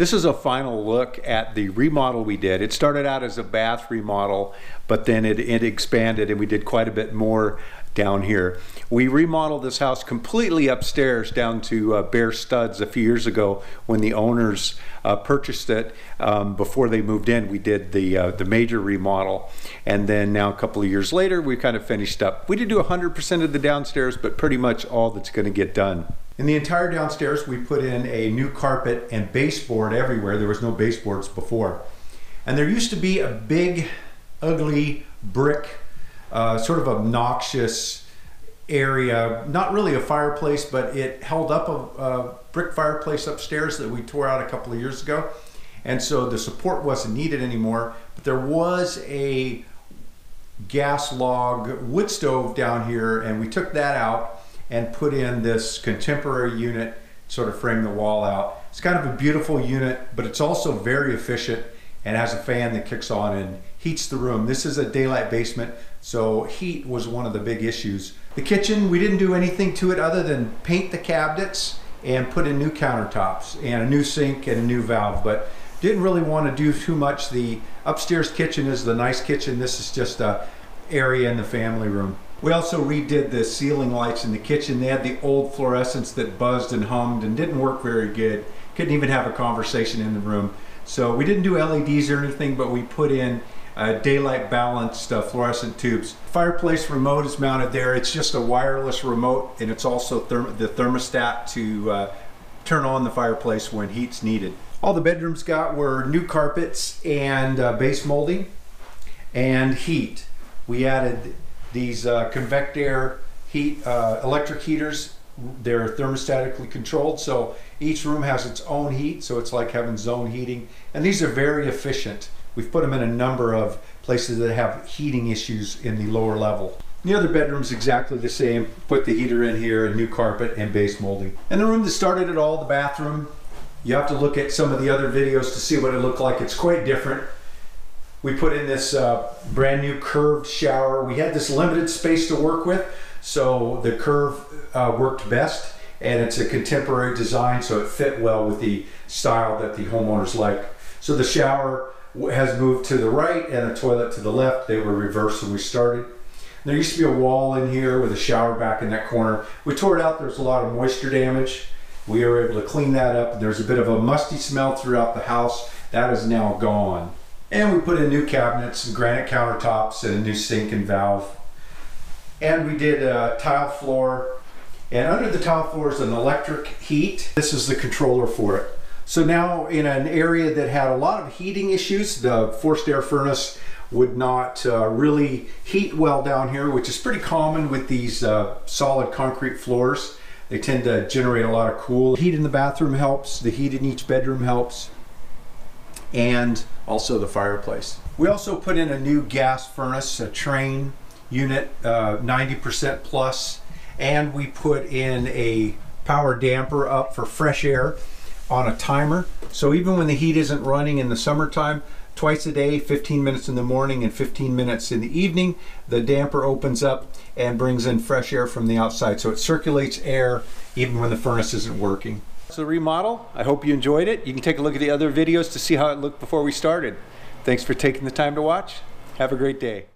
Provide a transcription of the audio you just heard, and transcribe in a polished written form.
This is a final look at the remodel we did. It started out as a bath remodel, but then it expanded and we did quite a bit more down here. We remodeled this house completely upstairs down to bare studs a few years ago when the owners purchased it. Before they moved in, we did the major remodel, and then now a couple of years later we kind of finished up. We didn't do 100% of the downstairs, but pretty much all that's going to get done. In the entire downstairs, we put in a new carpet and baseboard everywhere. There was no baseboards before. And there used to be a big, ugly brick, sort of obnoxious area. Not really a fireplace, but it held up a brick fireplace upstairs that we tore out a couple of years ago. And so the support wasn't needed anymore. But there was a gas log wood stove down here, and we took that out and put in this contemporary unit, sort of frame the wall out. It's kind of a beautiful unit, but it's also very efficient and has a fan that kicks on and heats the room. This is a daylight basement, so heat was one of the big issues. The kitchen, we didn't do anything to it other than paint the cabinets and put in new countertops and a new sink and a new valve, but didn't really want to do too much. The upstairs kitchen is the nice kitchen. This is just an area in the family room. We also redid the ceiling lights in the kitchen. They had the old fluorescents that buzzed and hummed and didn't work very good. Couldn't even have a conversation in the room. So we didn't do LEDs or anything, but we put in daylight balanced fluorescent tubes. Fireplace remote is mounted there. It's just a wireless remote, and it's also the thermostat to turn on the fireplace when heat's needed. All the bedrooms got were new carpets and base molding and heat. We added these Convectair electric heaters. They're thermostatically controlled, so each room has its own heat, so it's like having zone heating. And these are very efficient. We've put them in a number of places that have heating issues in the lower level. The other bedroom's exactly the same. Put the heater in here, a new carpet, and base molding. And the room that started it all, the bathroom, you have to look at some of the other videos to see what it looked like. It's quite different. We put in this brand new curved shower. We had this limited space to work with, so the curve worked best, and it's a contemporary design, so it fit well with the style that the homeowners like. So the shower has moved to the right and the toilet to the left. They were reversed when we started. There used to be a wall in here with a shower back in that corner. We tore it out. There was a lot of moisture damage. We were able to clean that up. There's a bit of a musty smell throughout the house. That is now gone. And we put in new cabinets and granite countertops and a new sink and valve. And we did a tile floor. And under the tile floor is an electric heat. This is the controller for it. So now in an area that had a lot of heating issues, the forced air furnace would not really heat well down here, which is pretty common with these solid concrete floors. They tend to generate a lot of cool. The heat in the bathroom helps. The heat in each bedroom helps. And also the fireplace. We also put in a new gas furnace, a Trane unit, 90% plus, and we put in a power damper up for fresh air on a timer. So even when the heat isn't running in the summertime, twice a day, 15 minutes in the morning and 15 minutes in the evening, the damper opens up and brings in fresh air from the outside. So it circulates air even when the furnace isn't working. That's the remodel. I hope you enjoyed it. You can take a look at the other videos to see how it looked before we started. Thanks for taking the time to watch. Have a great day.